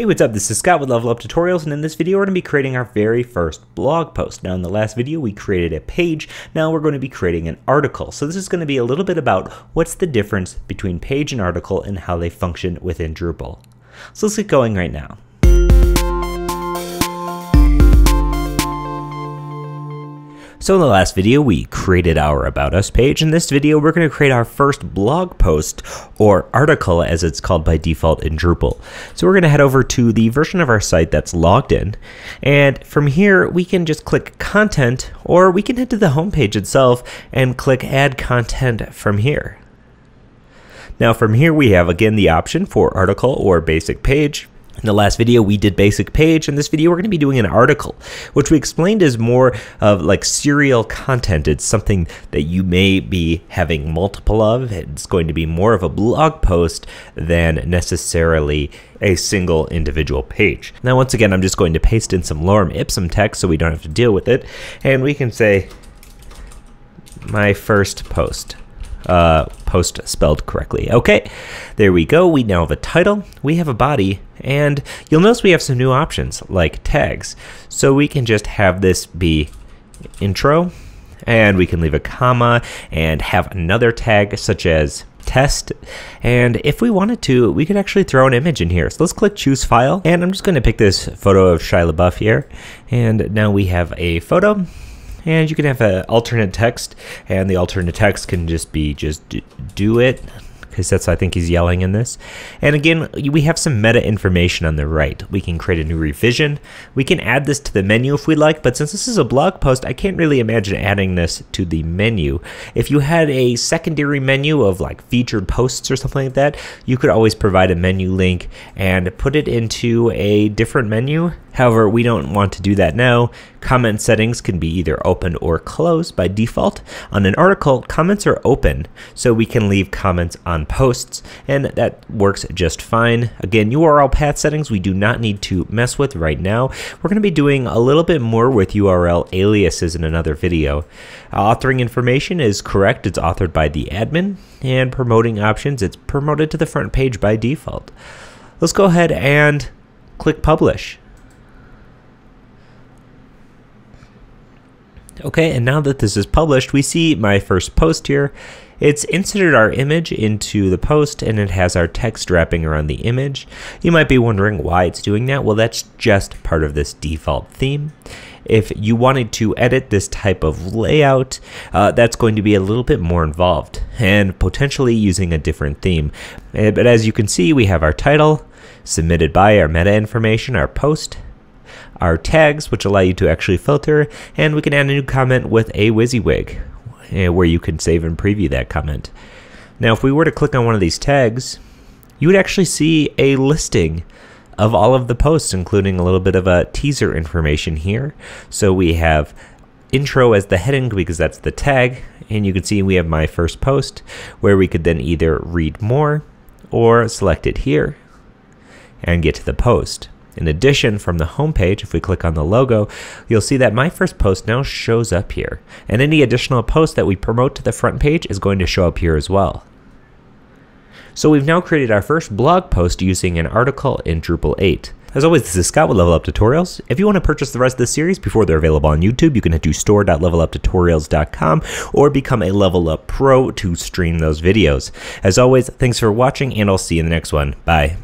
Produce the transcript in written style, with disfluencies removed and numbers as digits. Hey, what's up? This is Scott with Level Up Tutorials, and in this video we're going to be creating our very first blog post. Now in the last video we created a page, now we're going to be creating an article. So this is going to be a little bit about what's the difference between page and article and how they function within Drupal. So let's get going right now. So in the last video we created our About Us page. In this video we're going to create our first blog post, or article as it's called by default in Drupal. So we're going to head over to the version of our site that's logged in, and from here we can just click content, or we can head to the home page itself and click add content from here. Now from here we have again the option for article or basic page. In the last video we did basic page. In this video we're going to be doing an article, which we explained is more of like serial content. It's something that you may be having multiple of. It's going to be more of a blog post than necessarily a single individual page. Now once again I'm just going to paste in some lorem ipsum text so we don't have to deal with it, and we can say my first post. Post spelled correctly. Okay, there we go. We now have a title, we have a body, and you'll notice we have some new options like tags. So we can just have this be intro, and we can leave a comma and have another tag such as test, and if we wanted to we could actually throw an image in here. So let's click choose file, and I'm just going to pick this photo of Shia LaBeouf here, and now we have a photo. And you can have an alternate text, and the alternate text can just be just do it, because that's, I think he's yelling in this. And again, we have some meta information on the right. We can create a new revision. We can add this to the menu if we like, but since this is a blog post, I can't really imagine adding this to the menu. If you had a secondary menu of like featured posts or something like that, you could always provide a menu link and put it into a different menu. However, we don't want to do that now. Comment settings can be either open or closed by default. On an article, comments are open, so we can leave comments on posts, and that works just fine. Again, URL path settings we do not need to mess with right now. We're going to be doing a little bit more with URL aliases in another video. Authoring information is correct. It's authored by the admin, and promoting options, it's promoted to the front page by default. Let's go ahead and click publish. Okay, and now that this is published, we see my first post here. It's inserted our image into the post, and it has our text wrapping around the image. You might be wondering why it's doing that. Well, that's just part of this default theme. If you wanted to edit this type of layout, that's going to be a little bit more involved, and potentially using a different theme. But as you can see, we have our title, submitted by, our meta information, our post, our tags, which allow you to actually filter, and we can add a new comment with a WYSIWYG, where you can save and preview that comment. Now if we were to click on one of these tags, you would actually see a listing of all of the posts, including a little bit of a teaser information here. So we have intro as the heading because that's the tag, and you can see we have my first post, where we could then either read more or select it here and get to the post. In addition, from the home page, if we click on the logo, you'll see that my first post now shows up here, and any additional post that we promote to the front page is going to show up here as well. So we've now created our first blog post using an article in Drupal 8. As always, this is Scott with Level Up Tutorials. If you want to purchase the rest of this series before they're available on YouTube, you can head to store.leveluptutorials.com or become a Level Up Pro to stream those videos. As always, thanks for watching, and I'll see you in the next one. Bye.